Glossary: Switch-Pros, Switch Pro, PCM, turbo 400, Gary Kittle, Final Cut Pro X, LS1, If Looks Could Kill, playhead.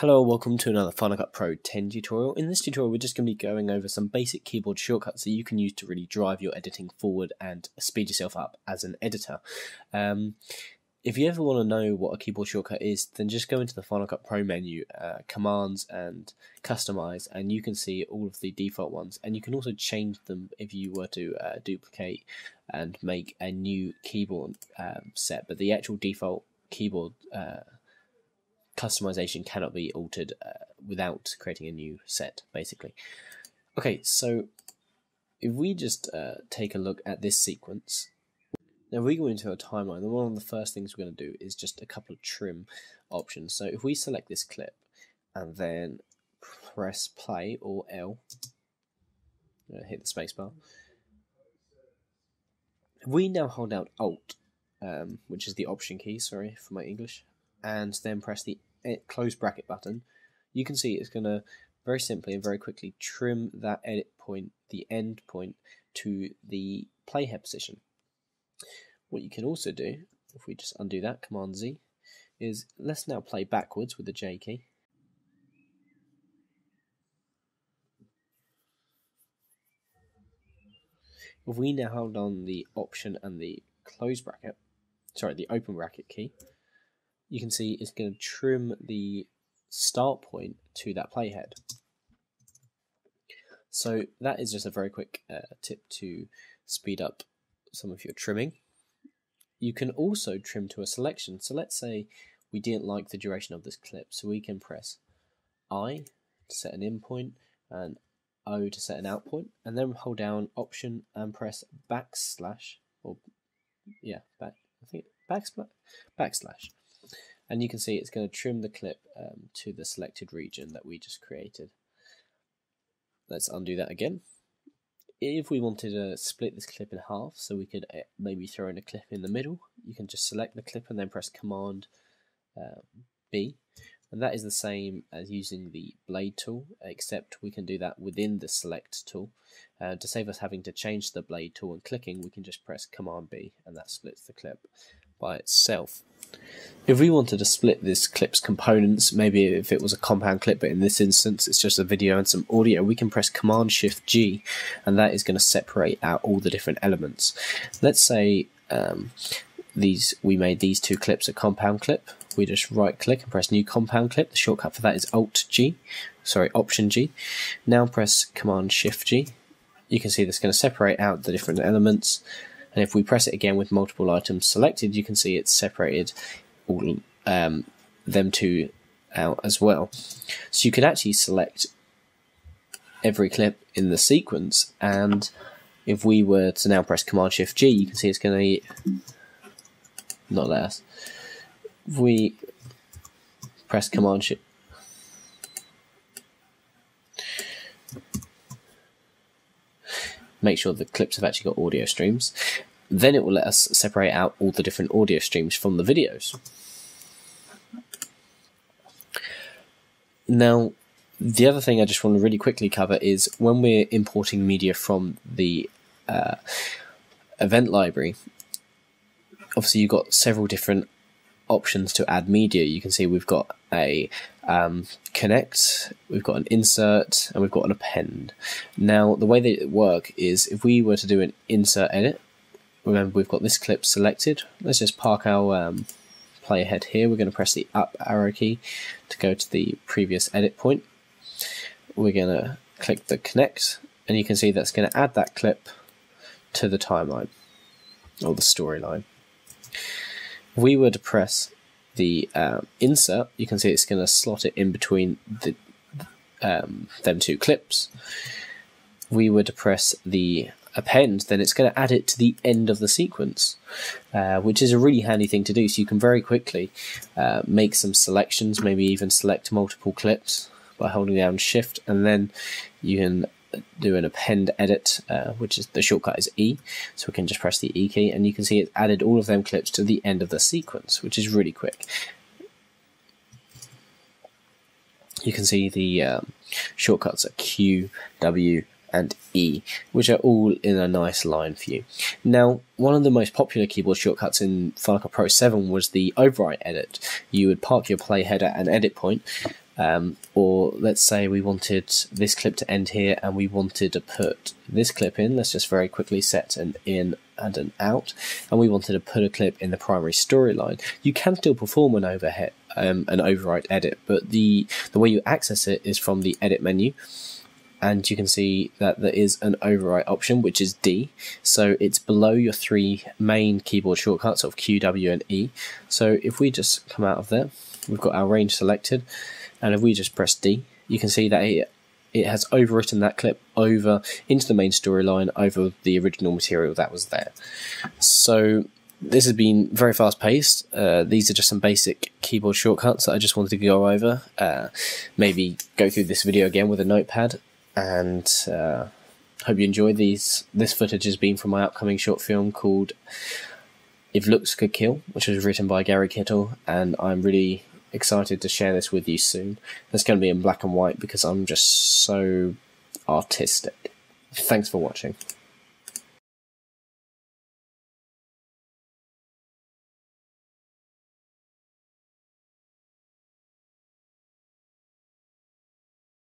Hello, welcome to another Final Cut Pro 10 tutorial. In this tutorial we're just going to be going over some basic keyboard shortcuts that you can use to really drive your editing forward and speed yourself up as an editor. If you ever want to know what a keyboard shortcut is, then just go into the Final Cut Pro menu, Commands and Customize, and you can see all of the default ones, and you can also change them if you were to duplicate and make a new keyboard set, but the actual default keyboard customization cannot be altered without creating a new set, basically. Okay, so if we just take a look at this sequence, now we go into our timeline, and one of the first things we're going to do is just a couple of trim options. So if we select this clip and then press play or L, hit the spacebar, we now hold out Alt, which is the option key, sorry for my English, and then press the close bracket button. You can see it's going to very simply and very quickly trim that edit point, the end point, to the playhead position. What you can also do, if we just undo that, Command Z, is let's now play backwards with the J key. If we now hold on the option and the close bracket, sorry, the open bracket key, you can see it's going to trim the start point to that playhead. So that is just a very quick tip to speed up some of your trimming. You can also trim to a selection. So let's say we didn't like the duration of this clip, so we can press I to set an in point and O to set an out point, and then hold down Option and press backslash, or yeah, backslash. And you can see it's going to trim the clip to the selected region that we just created. Let's undo that again. If we wanted to split this clip in half, so we could maybe throw in a clip in the middle, you can just select the clip and then press Command B. And that is the same as using the blade tool, except we can do that within the select tool. To save us having to change the blade tool and clicking, we can just press Command B and that splits the clip by itself. If we wanted to split this clip's components, maybe if it was a compound clip, but in this instance it's just a video and some audio, we can press Command Shift G and that is going to separate out all the different elements. Let's say we made these two clips a compound clip. We just right click and press New Compound Clip. The shortcut for that is Option G. Now press Command Shift G. You can see that's going to separate out the different elements. And if we press it again with multiple items selected, you can see it's separated all them two out as well. So you can actually select every clip in the sequence, and if we were to now press Command Shift G, you can see it's going to not let us. If we press Command Shift, make sure the clips have actually got audio streams, then it will let us separate out all the different audio streams from the videos. Now, the other thing I just want to really quickly cover is when we're importing media from the event library, obviously you've got several different options to add media. You can see we've got a connect, we've got an insert, and we've got an append. Now the way they work is if we were to do an insert edit, remember we've got this clip selected. Let's just park our playhead here. We're going to press the up arrow key to go to the previous edit point. We're going to click the connect, and you can see that's going to add that clip to the timeline or the storyline. If we were to press the insert, you can see it's going to slot it in between the them two clips. If we were to press the append, then it's going to add it to the end of the sequence, which is a really handy thing to do. So you can very quickly make some selections, maybe even select multiple clips by holding down Shift, and then you can do an append edit, which is the shortcut is E, so we can just press the E key and you can see it's added all of them clips to the end of the sequence, which is really quick. You can see the shortcuts are Q, W and E, which are all in a nice line for you. Now, one of the most popular keyboard shortcuts in Final Cut Pro 7 was the overwrite edit. You would park your playhead at an edit point, Or let's say we wanted this clip to end here and we wanted to put this clip in. Let's just very quickly set an in and an out, and we wanted to put a clip in the primary storyline. You can still perform an overhead, an override edit, but the way you access it is from the edit menu, and you can see that there is an override option, which is D. So it's below your three main keyboard shortcuts of Q, W, and E. So if we just come out of there, we've got our range selected, and if we just press D, you can see that it has overwritten that clip over into the main storyline over the original material that was there. So this has been very fast paced. These are just some basic keyboard shortcuts that I just wanted to go over. Maybe go through this video again with a notepad, and hope you enjoyed these. This footage has been from my upcoming short film called If Looks Could Kill, which was written by Gary Kittle, and I'm really excited to share this with you soon. It's going to be in black and white because I'm just so artistic. Thanks for watching.